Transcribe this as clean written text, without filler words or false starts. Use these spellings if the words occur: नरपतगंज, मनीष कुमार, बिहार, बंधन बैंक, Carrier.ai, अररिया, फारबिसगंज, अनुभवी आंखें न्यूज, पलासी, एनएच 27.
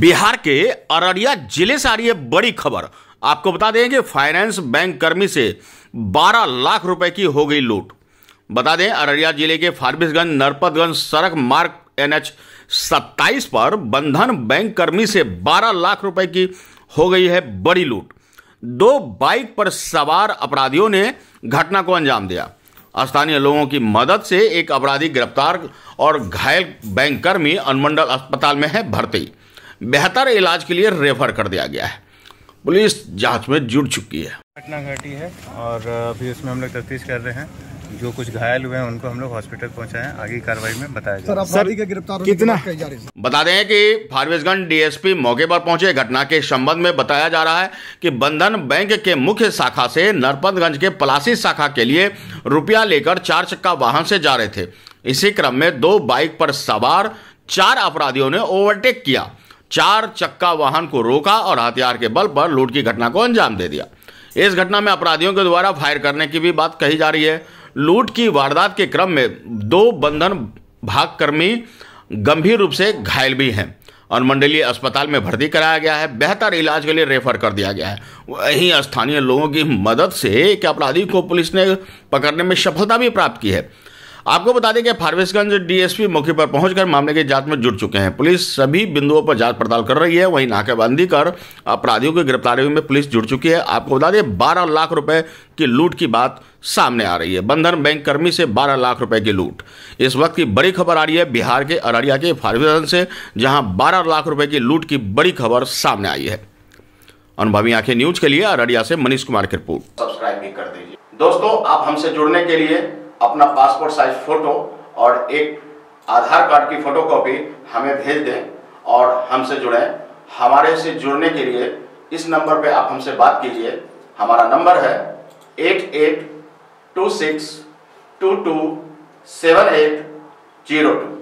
बिहार के अररिया जिले से आ रही है बड़ी खबर। आपको बता दें कि फाइनेंस बैंक कर्मी से 12 लाख रुपए की हो गई लूट। बता दें अररिया जिले के फारबिसगंज नरपतगंज सड़क मार्ग एनएच 27 पर बंधन बैंक कर्मी से 12 लाख रुपए की हो गई है बड़ी लूट। दो बाइक पर सवार अपराधियों ने घटना को अंजाम दिया। स्थानीय लोगों की मदद से एक अपराधी गिरफ्तार और घायल बैंक कर्मी अनुमंडल अस्पताल में है भर्ती, बेहतर इलाज के लिए रेफर कर दिया गया है। पुलिस जांच में जुट चुकी है। घटना घटी है और अभी उसमें हम लोग तफ्तीश कर रहे हैं। जो कुछ घायल हुए हैं उनको हम लोग हॉस्पिटल पहुंचाए हैं, आगे कार्रवाई में बताया जाएगा। सर का गिरफ्तार कितना बता दें कि फारबिसगंज डीएसपी मौके पर पहुंचे। घटना के संबंध में बताया जा रहा है कि बंधन बैंक के मुख्य शाखा से नरपतगंज के पलासी शाखा के लिए रुपया लेकर 4 चक्का वाहन से जा रहे थे। इसी क्रम में 2 बाइक पर सवार 4 अपराधियों ने ओवरटेक किया, 4 चक्का वाहन को रोका और हथियार के बल पर लूट की घटना को अंजाम दे दिया। इस घटना में अपराधियों के द्वारा फायर करने की भी बात कही जा रही है। लूट की वारदात के क्रम में 2 बंधन भागकर्मी गंभीर रूप से घायल भी हैं और मंडलीय अस्पताल में भर्ती कराया गया है, बेहतर इलाज के लिए रेफर कर दिया गया है। वहीं स्थानीय लोगों की मदद से एक अपराधी को पुलिस ने पकड़ने में सफलता भी प्राप्त की है। आपको बता दें कि फारबिसगंज डीएसपी मौके पर पहुंचकर मामले की जांच में जुट चुके हैं। पुलिस सभी बिंदुओं पर जांच पड़ताल कर रही है। वहीं नाकेबंदी कर अपराधियों की गिरफ्तारी में पुलिस जुट चुकी है। आपको बता दें 12 लाख रुपए की लूट की बात सामने आ रही है। बंधन बैंक कर्मी से 12 लाख रुपए की लूट इस वक्त की बड़ी खबर आ रही है। बिहार के अररिया के फारबिसगंज से जहाँ 12 लाख रुपए की लूट की बड़ी खबर सामने आई है। अनुभवी आंखें न्यूज के लिए अररिया से मनीष कुमार की रिपोर्ट। सब्सक्राइब भी कर दीजिए दोस्तों। आप हमसे जुड़ने के लिए अपना पासपोर्ट साइज फोटो और एक आधार कार्ड की फोटोकॉपी हमें भेज दें और हमसे जुड़ें। हमारे से जुड़ने के लिए इस नंबर पे आप हमसे बात कीजिए। हमारा नंबर है 8826227802।